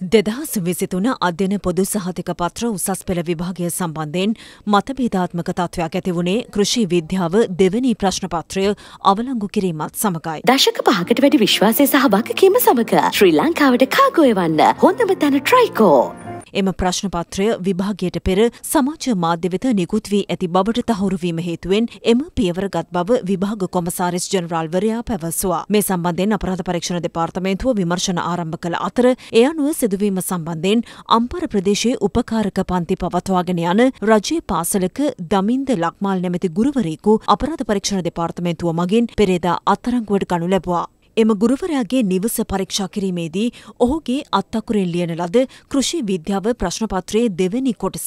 දෙදහස් විසිතුන අධ්‍යන පොදු සහතික පත්‍ර උසස් පෙළ විභාගය සම්බන්ධයෙන් මතභේදාත්මක තත්ත්වයක් ඇති වුණේ කෘෂි විද්‍යාව දෙවැනි ප්‍රශ්න පත්‍රය අවලංගු කිරීමත් සමගයි. දශක 5කට වැඩි විශ්වාසය සහ වගකීම සමග ශ්‍රී ලංකාවට කාගෝ එවන්න හොඳම තැන ට්‍රයිකෝ. එම ප්‍රශ්න පත්‍රය විභාගයට පෙර සමාජ මාධ්‍ය වෙත නිකුත් වී ඇති බවට තහවුරු වීම හේතුවෙන් එම පියවර ගත් බව විභාග කොමසාරිස් ජනරාල්වරයා පැවසුවා. මේ සම්බන්ධයෙන් අපරාධ පරීක්ෂණ දෙපාර්තමේන්තුව විමර්ශන ආරම්භ කළ අතර ඒ අනුව සිදුවීම සම්බන්ධයෙන් අම්පර ප්‍රදේශයේ උපකාරක පන්ති පවත්වාගෙන යන රජයේ පාසලක දමින්ද ලක්මාල් නැමැති ගුරුවරයෙකු අපරාධ පරීක්ෂණ දෙපාර්තමේන්තුව මගින් පෙරේදා අත්අඩංගුවට ගනු ලැබුවා. එම ගුරුවරයාගේ නිවස පරීක්ෂා කිරීමේදී ඔහුගේ අත්අකුරින් ලියන ලද කෘෂි විද්‍යාව ප්‍රශ්නපත්‍රයේ දෙවැනි කොටස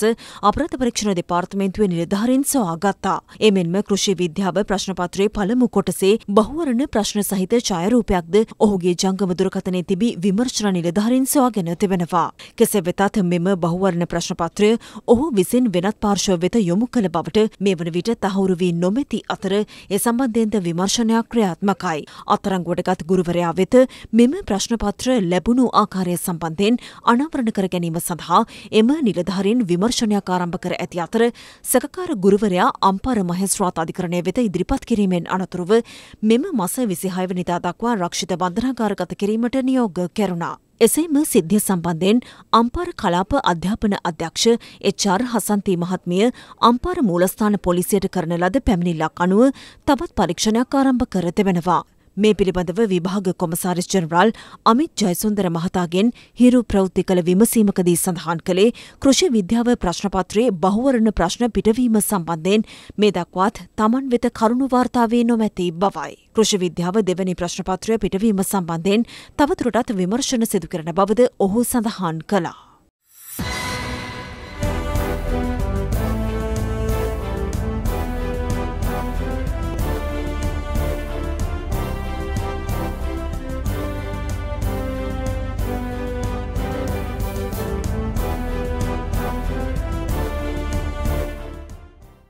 අපරාධ පරීක්ෂණ දෙපාර්තමේන්තුවේ නිලධාරීන් සොයාගත්තා. එමෙන්ම කෘෂි විද්‍යාව ප්‍රශ්නපත්‍රයේ පළමු කොටසේ බහුවර්ණ ප්‍රශ්න සහිත ඡායාරූපයක්ද ඔහුගේ ජංගම දුරකථනයේ තිබී විමර්ශන නිලධාරීන් සොයාගෙන තිබෙනවා. කෙසේ වෙතත් මෙම බහුවර්ණ ප්‍රශ්නපත්‍රය ඔහු විසින් වෙනත් පාර්ශ්ව වෙත යොමු කළ බවට මේ වන විට තහවුරු වී නොමැති අතර ඒ සම්බන්ධයෙන්ද විමර්ශනයක් ක්‍රියාත්මකයි. අත්අඩංගුවට ගුරුවරයා වෙත මෙම ප්‍රශ්නපත්‍ර ලැබුණු ආකාරය සම්බන්ධයෙන් අනාවරණ කර ගැනීම සඳහා එම නිලධාරීන් විමර්ශනයක් ආරම්භ කර ඇති අතර සැකකාර ගුරුවරයා අම්පාර මහේස්ත්‍රාත් අධිකරණය වෙත ඉදිරිපත් කිරීමෙන් අනතුරුව මෙම මාස 26 වෙනිදා දක්වා රක්ෂිත බන්ධනාගාරගත කිරීමට නියෝග කෙරුණා. එසේම සිද්ධිය සම්බන්ධයෙන් අම්පාර කලාප අධ්‍යාපන අධ්‍යක්ෂ එච්.ආර්. හසන්තී මහත්මිය අම්පාර මූලස්ථාන පොලිසියට කරන ලද පැමිණිල්ලක් අනුව තවත් පරීක්ෂණයක් ආරම්භ කර තිබෙනවා. මේ පිළිබඳව විභාග කොමසාරිස් ජනරාල් අමිත් ජයසුන්දර මහතාගෙන් හිරු ප්‍රවෘත්ති කළ විමසීමකදී සඳහන් කළේ කෘෂි විද්‍යාව ප්‍රශ්නපත්‍රයේ බහුවර්ණ ප්‍රශ්න පිටවීම සම්බන්ධයෙන් මේ දක්වාත් තමන් වෙත කරුණු වාර්තා වී නොමැති බවයි. කෘෂි විද්‍යාව දෙවැනි ප්‍රශ්නපත්‍රය පිටවීම සම්බන්ධයෙන් තවදුරටත් විමර්ශන සිදු කරන බවද ඔහු සඳහන් කළා.